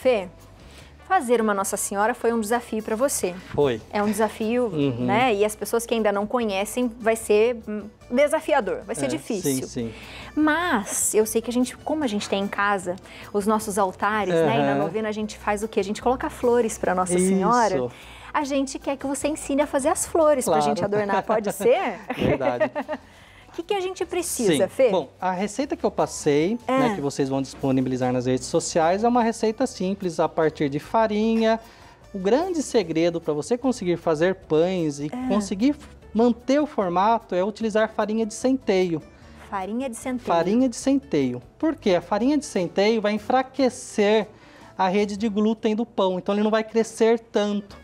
Fê, fazer uma Nossa Senhora foi um desafio para você. Foi. É um desafio, né? E as pessoas que ainda não conhecem, vai ser desafiador, vai ser difícil. Sim, sim. Mas eu sei que a gente, como a gente tem em casa os nossos altares, né? E na novena a gente faz o quê? A gente coloca flores para Nossa Senhora. Isso. A gente quer que você ensine a fazer as flores para a gente adornar, pode ser? Verdade. O que a gente precisa, Fê? Bom, a receita que eu passei, né, que vocês vão disponibilizar nas redes sociais, é uma receita simples, a partir de farinha. O grande segredo para você conseguir fazer pães e conseguir manter o formato é utilizar farinha de centeio. Farinha de centeio. Farinha de centeio. Por quê? A farinha de centeio vai enfraquecer a rede de glúten do pão, então ele não vai crescer tanto.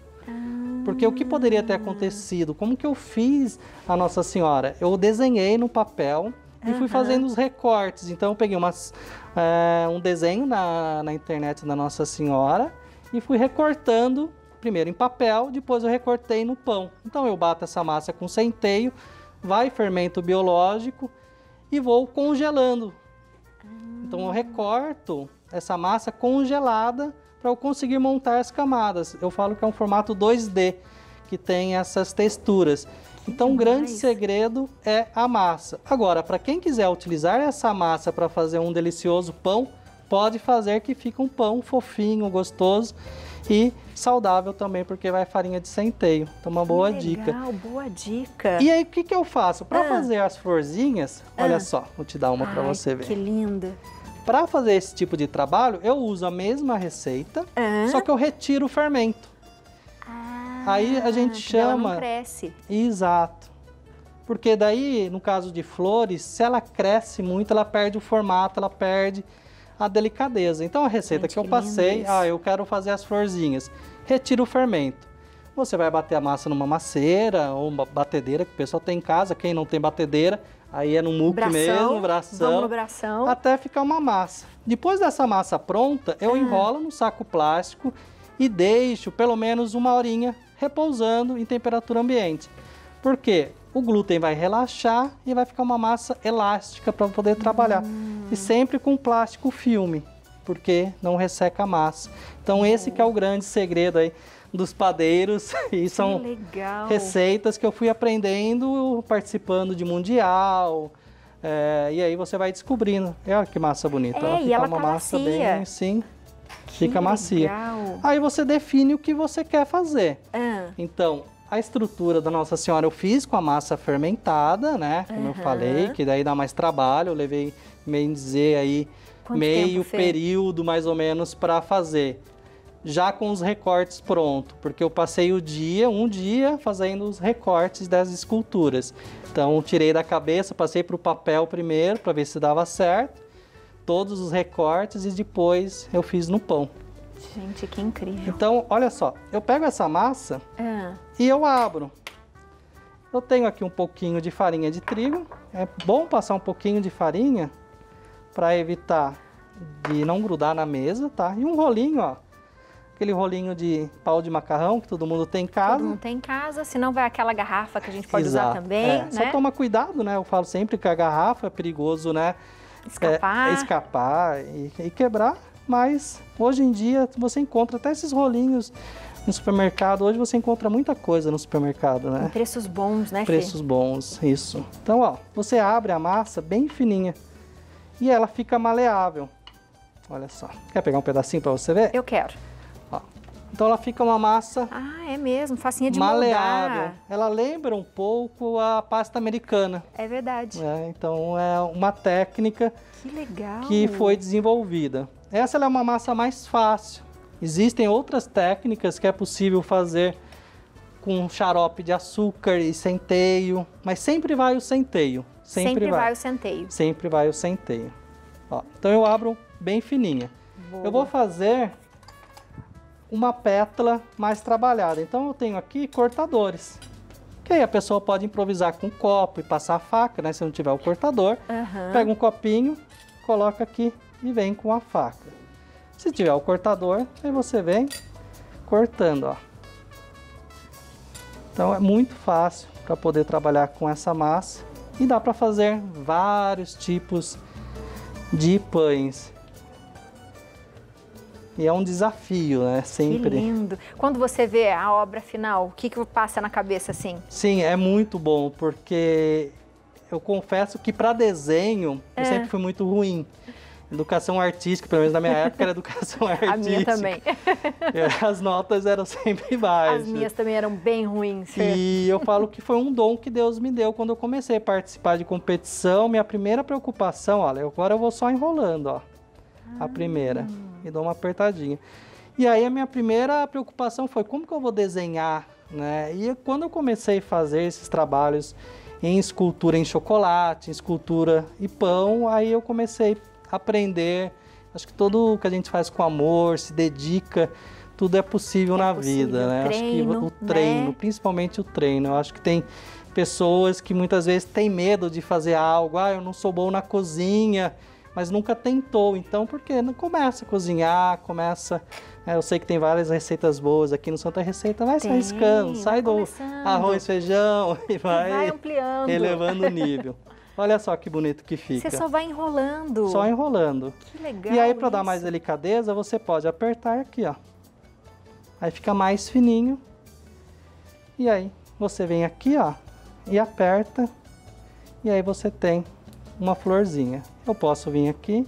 Porque o que poderia ter acontecido? Como que eu fiz a Nossa Senhora? Eu desenhei no papel e fui fazendo os recortes. Então, eu peguei um desenho na internet da Nossa Senhora e fui recortando, primeiro em papel, depois eu recortei no pão. Então, eu bato essa massa com centeio, vai fermento biológico e vou congelando. Então, eu recorto essa massa congelada para eu conseguir montar as camadas. Eu falo que é um formato 2D, que tem essas texturas. Então, o grande segredo é a massa. Agora, para quem quiser utilizar essa massa para fazer um delicioso pão, pode fazer, que fica um pão fofinho, gostoso e saudável também, porque vai farinha de centeio. Então, uma boa dica. Legal, boa dica. E aí, o que eu faço? Para fazer as florzinhas, olha só, vou te dar uma para você ver. Que linda. Para fazer esse tipo de trabalho, eu uso a mesma receita, só que eu retiro o fermento. Aí a gente chama... Ela não cresce. Exato. Porque daí, no caso de flores, se ela cresce muito, ela perde o formato, ela perde a delicadeza. Então, a receita que eu passei, eu quero fazer as florzinhas. Retiro o fermento. Você vai bater a massa numa maceira ou uma batedeira, que o pessoal tem em casa, quem não tem batedeira... Aí é no muque mesmo, bração, até ficar uma massa. Depois dessa massa pronta, eu enrolo no saco plástico e deixo pelo menos uma horinha repousando em temperatura ambiente. Por quê? O glúten vai relaxar e vai ficar uma massa elástica para poder trabalhar. E sempre com plástico filme, porque não resseca a massa. Então esse que é o grande segredo aí dos padeiros, e são receitas que eu fui aprendendo participando de mundial, e aí você vai descobrindo. Olha que massa bonita, ela fica uma massa bem assim, fica macia. Aí você define o que você quer fazer. Então, a estrutura da Nossa Senhora eu fiz com a massa fermentada, né, como eu falei, que daí dá mais trabalho, eu levei, bem dizer, aí meio período mais ou menos para fazer. Já com os recortes prontos, porque eu passei um dia fazendo os recortes das esculturas. Então, tirei da cabeça, passei para o papel primeiro, para ver se dava certo, todos os recortes, e depois eu fiz no pão. Gente, que incrível! Então, olha só, eu pego essa massa e eu abro. Eu tenho aqui um pouquinho de farinha de trigo, é bom passar um pouquinho de farinha para evitar de não grudar na mesa, tá? E um rolinho, ó. Aquele rolinho de pau de macarrão que todo mundo tem em casa. Todo mundo tem em casa, senão vai aquela garrafa que a gente pode usar também, né? Só toma cuidado, né? Eu falo sempre que a garrafa é perigoso, né? Escapar. Escapar e quebrar, mas hoje em dia você encontra até esses rolinhos no supermercado. Hoje você encontra muita coisa no supermercado, né? Tem preços bons, né, Fê? Preços bons, isso. Então, ó, você abre a massa bem fininha e ela fica maleável. Olha só. Quer pegar um pedacinho para você ver? Eu quero. Então ela fica uma massa... Ah, é mesmo, facinha de maleável. Moldar. Ela lembra um pouco a pasta americana. É verdade. Então é uma técnica que foi desenvolvida. Essa é uma massa mais fácil. Existem outras técnicas que é possível fazer com xarope de açúcar e centeio, mas sempre vai o centeio. Sempre vai o centeio. Sempre vai o centeio. Ó, então eu abro bem fininha. Boa. Eu vou fazer... uma pétala mais trabalhada. Então eu tenho aqui cortadores, que aí a pessoa pode improvisar com um copo e passar a faca, né? Se não tiver o cortador, pega um copinho, coloca aqui e vem com a faca. Se tiver o cortador, aí você vem cortando, ó. Então é muito fácil para poder trabalhar com essa massa e dá para fazer vários tipos de pães. E é um desafio, né? Sempre. Que lindo. Quando você vê a obra final, o que que passa na cabeça, assim? Sim, é muito bom, porque eu confesso que para desenho eu sempre fui muito ruim. Educação artística, pelo menos na minha época, era educação artística. A minha também. As notas eram sempre baixas. As minhas também eram bem ruins. E eu falo que foi um dom que Deus me deu quando eu comecei a participar de competição. Minha primeira preocupação, olha, agora eu vou só enrolando, ó. A primeira. E dou uma apertadinha. E aí a minha primeira preocupação foi como que eu vou desenhar, né? E quando eu comecei a fazer esses trabalhos em escultura em chocolate, em escultura e pão, aí eu comecei a aprender. Acho que tudo o que a gente faz com amor, se dedica, tudo é possível na vida, né? Treino, acho que o treino, né? Principalmente o treino. Eu acho que tem pessoas que muitas vezes têm medo de fazer algo. Ah, eu não sou bom na cozinha, mas nunca tentou, então, porque não começa a cozinhar, começa... eu sei que tem várias receitas boas aqui no Santa Receita, vai se arriscando, sai do arroz, feijão e vai ampliando, elevando o nível. Olha só que bonito que fica. Você só vai enrolando. Só enrolando. Que legal. E aí, para dar mais delicadeza, você pode apertar aqui, ó. Aí fica mais fininho. E aí, você vem aqui, ó, e aperta. E aí você tem uma florzinha. Eu posso vir aqui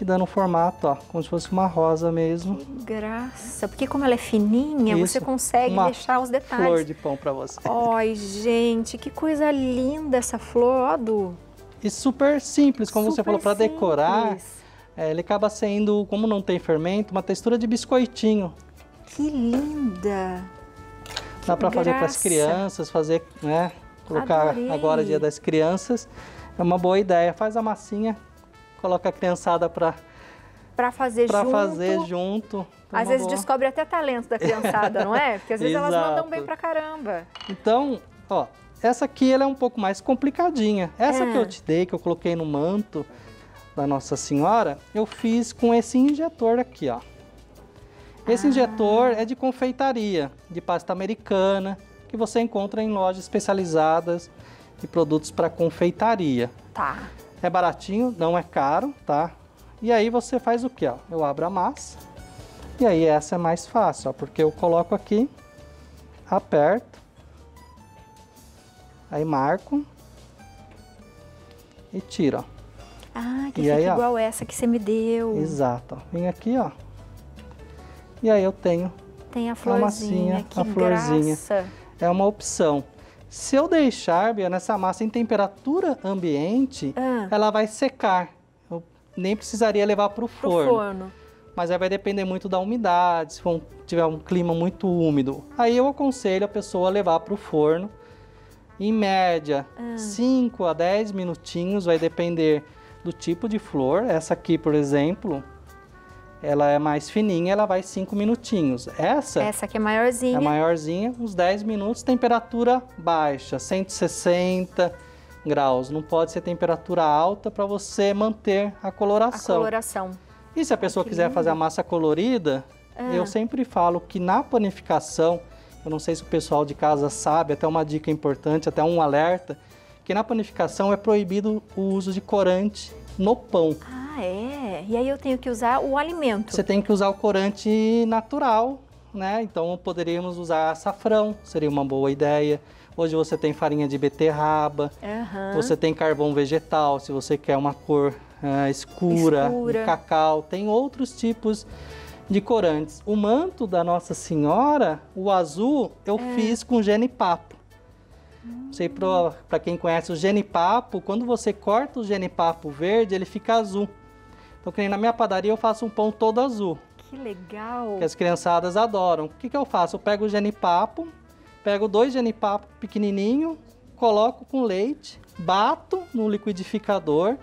e dando um formato, ó, como se fosse uma rosa mesmo. Que graça, porque como ela é fininha, isso, você consegue deixar os detalhes. Flor de pão para você. Ai, gente, que coisa linda essa flor, ó, Du. E super simples, como super você falou, para decorar, ele acaba sendo, como não tem fermento, uma textura de biscoitinho. Que linda. Dá para fazer para as crianças, fazer, né, colocar agora Dia das Crianças. É uma boa ideia. Faz a massinha, coloca a criançada para fazer junto. Às vezes descobre até talento da criançada, não é? Porque às vezes elas mandam bem pra caramba. Então, ó, essa aqui ela é um pouco mais complicadinha. Essa que eu te dei, que eu coloquei no manto da Nossa Senhora, eu fiz com esse injetor aqui, ó. Esse injetor é de confeitaria, de pasta americana, que você encontra em lojas especializadas de produtos para confeitaria. Tá. É baratinho, não é caro, tá? E aí você faz o quê, ó? Eu abro a massa. E aí essa é mais fácil, ó, porque eu coloco aqui, aperto, aí marco e tiro, ó. Ah, que fica igual essa que você me deu. Exato, ó. Vem aqui, ó. E aí eu tenho a florzinha, a massinha, que a florzinha. Graça. É uma opção. Se eu deixar, Bia, nessa massa em temperatura ambiente, ela vai secar. Eu nem precisaria levar para o forno. Mas aí vai depender muito da umidade, se for tiver um clima muito úmido. Aí eu aconselho a pessoa a levar para o forno, em média, 5 a 10 minutinhos, vai depender do tipo de flor. Essa aqui, por exemplo, ela é mais fininha, ela vai 5 minutinhos. Essa aqui é maiorzinha. É maiorzinha, uns 10 minutos, temperatura baixa, 160 graus. Não pode ser temperatura alta para você manter a coloração. A coloração. E se a pessoa quiser fazer a massa colorida, eu sempre falo que na panificação, eu não sei se o pessoal de casa sabe, até uma dica importante, até um alerta, que na panificação é proibido o uso de corante no pão. Ah, é? E aí eu tenho que usar o alimento? Você tem que usar o corante natural, né? Então poderíamos usar açafrão, seria uma boa ideia. Hoje você tem farinha de beterraba, você tem carvão vegetal, se você quer uma cor escura, cacau. Tem outros tipos de corantes. O manto da Nossa Senhora, o azul, eu fiz com genipapo. Não sei, para quem conhece o genipapo, quando você corta o genipapo verde, ele fica azul. Então, que nem na minha padaria, eu faço um pão todo azul. Que legal! Que as criançadas adoram. O que que eu faço? Eu pego o genipapo, pego 2 genipapos pequenininhos, coloco com leite, bato no liquidificador,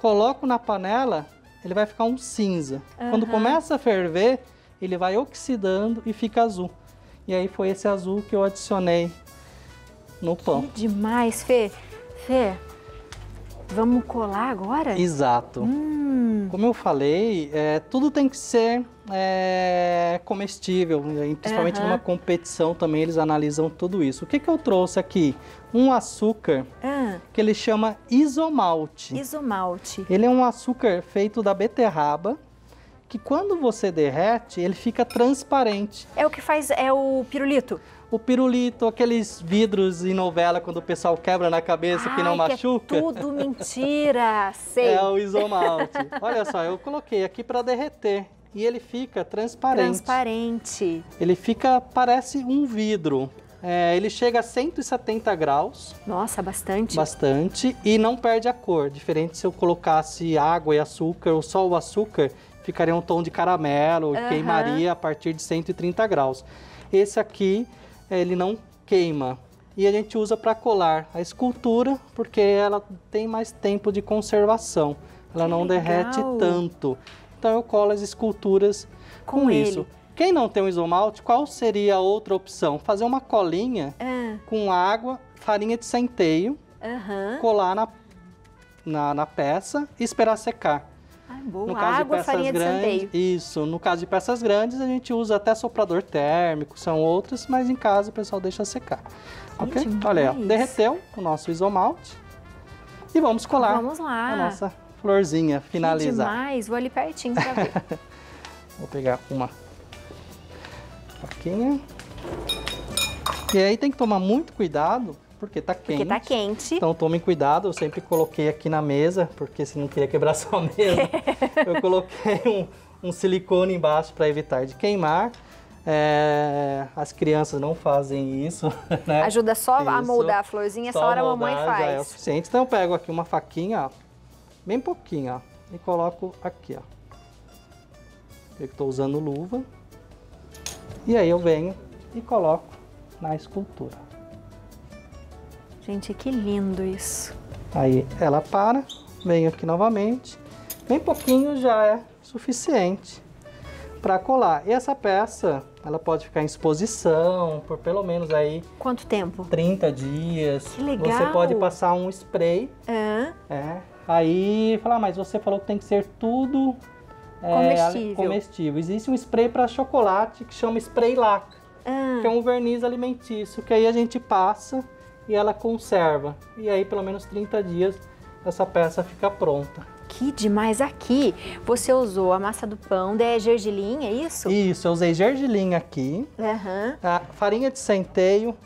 coloco na panela, ele vai ficar um cinza. Quando começa a ferver, ele vai oxidando e fica azul. E aí foi esse azul que eu adicionei no pão. Que demais, Fê. Fê, vamos colar agora? Exato. Como eu falei, tudo tem que ser comestível, principalmente numa competição também eles analisam tudo isso. O que que eu trouxe aqui? Um açúcar que ele chama isomalte. Isomalte. Ele é um açúcar feito da beterraba, que quando você derrete, ele fica transparente. É o que faz, é o pirulito? O pirulito, aqueles vidros em novela, quando o pessoal quebra na cabeça, ai, que não machuca. Que é tudo mentira, sei. É o isomalte. Olha só, eu coloquei aqui para derreter e ele fica transparente. Transparente. Ele fica, parece um vidro. É, ele chega a 170 graus. Nossa, bastante. Bastante. E não perde a cor. Diferente se eu colocasse água e açúcar, ou só o açúcar, ficaria um tom de caramelo, e queimaria a partir de 130 graus. Esse aqui, ele não queima. E a gente usa para colar a escultura, porque ela tem mais tempo de conservação. Ela que não legal. Derrete tanto. Então eu colo as esculturas com isso. Quem não tem um isomalte, qual seria a outra opção? Fazer uma colinha com água, farinha de centeio, colar na peça e esperar secar. Ah, boa. No caso água, de peças farinha grandes, de centeio. Isso. No caso de peças grandes, a gente usa até soprador térmico, são outras, mas em casa o pessoal deixa secar. Gente, ok? Olha aí, ó, derreteu o nosso isomalte e vamos colar a nossa florzinha, finalizar. Que demais, vou ali pertinho pra ver. Vou pegar uma faquinha. E aí tem que tomar muito cuidado, porque tá quente. Porque tá quente. Então tomem cuidado, eu sempre coloquei aqui na mesa, porque se não queria quebrar só a mesa, eu coloquei um silicone embaixo para evitar de queimar. É, as crianças não fazem isso, né? Ajuda só a moldar a florzinha, só a hora a mamãe faz. Já é o suficiente. Então eu pego aqui uma faquinha, ó, bem pouquinho, ó, e coloco aqui, ó. Eu tô usando luva. E aí eu venho e coloco na escultura. Gente, que lindo isso. Aí ela para, venho aqui novamente. Bem pouquinho já é suficiente para colar. E essa peça, ela pode ficar em exposição por pelo menos aí... Quanto tempo? 30 dias. Que legal. Você pode passar um spray. Aí falar, mas você falou que tem que ser tudo... comestível. Comestível. Existe um spray para chocolate que chama spray laca, que é um verniz alimentício, que aí a gente passa e ela conserva. E aí, pelo menos 30 dias, essa peça fica pronta. Que demais! Aqui você usou a massa do pão, da gergelim, é isso? Isso, eu usei gergelim aqui, a farinha de centeio,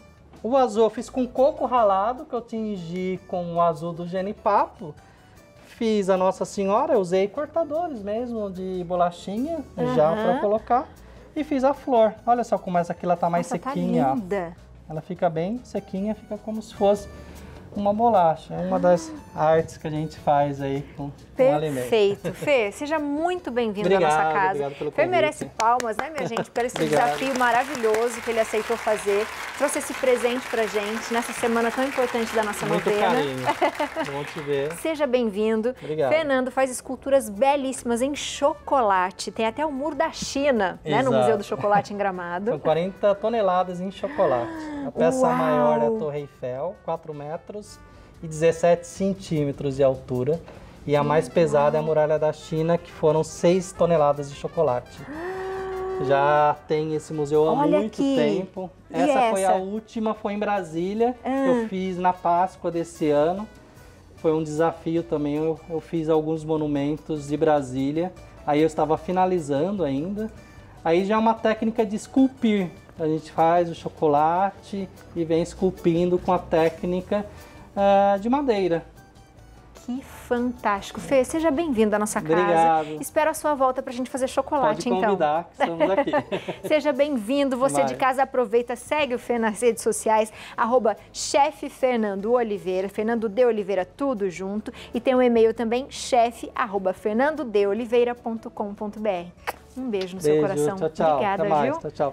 o azul eu fiz com coco ralado, que eu tingi com o azul do genipapo. Fiz a Nossa Senhora, eu usei cortadores mesmo de bolachinha já para colocar. E fiz a flor. Olha só como essa aqui, ela tá mais sequinha. Tá linda. Ela fica bem sequinha, fica como se fosse uma bolacha. É uma das artes que a gente faz aí com alimento. Perfeito. Fê, seja muito bem-vindo à nossa casa. Obrigado pelo convite. Fê merece palmas, né, minha gente, pelo esse desafio maravilhoso que ele aceitou fazer. Trouxe esse presente pra gente nessa semana tão importante da nossa novena. Carinho. Bom te ver. Seja bem-vindo. Obrigado. Fernando faz esculturas belíssimas em chocolate. Tem até o Muro da China, né, no Museu do Chocolate em Gramado. São 40 toneladas em chocolate. A peça maior é a Torre Eiffel, 4 metros. E 17 centímetros de altura. E a mais pesada é a Muralha da China, que foram 6 toneladas de chocolate. Já tem esse museu há muito tempo. Essa foi a última, foi em Brasília, que eu fiz na Páscoa desse ano. Foi um desafio também, eu fiz alguns monumentos de Brasília. Aí eu estava finalizando ainda. Aí já é uma técnica de esculpir. A gente faz o chocolate e vem esculpindo com a técnica de madeira. Que fantástico. Fê, seja bem-vindo à nossa casa. Obrigado. Espero a sua volta para a gente fazer chocolate, então. Pode convidar, então. Estamos aqui. Seja bem-vindo. Você de casa, aproveita, segue o Fê nas redes sociais, @cheffernandooliveira, Fernando de Oliveira, tudo junto. E tem um e-mail também, chefe@fernandodeoliveira.com.br. Um beijo no seu coração. Tchau, tchau. Obrigada, viu? Tchau, tchau.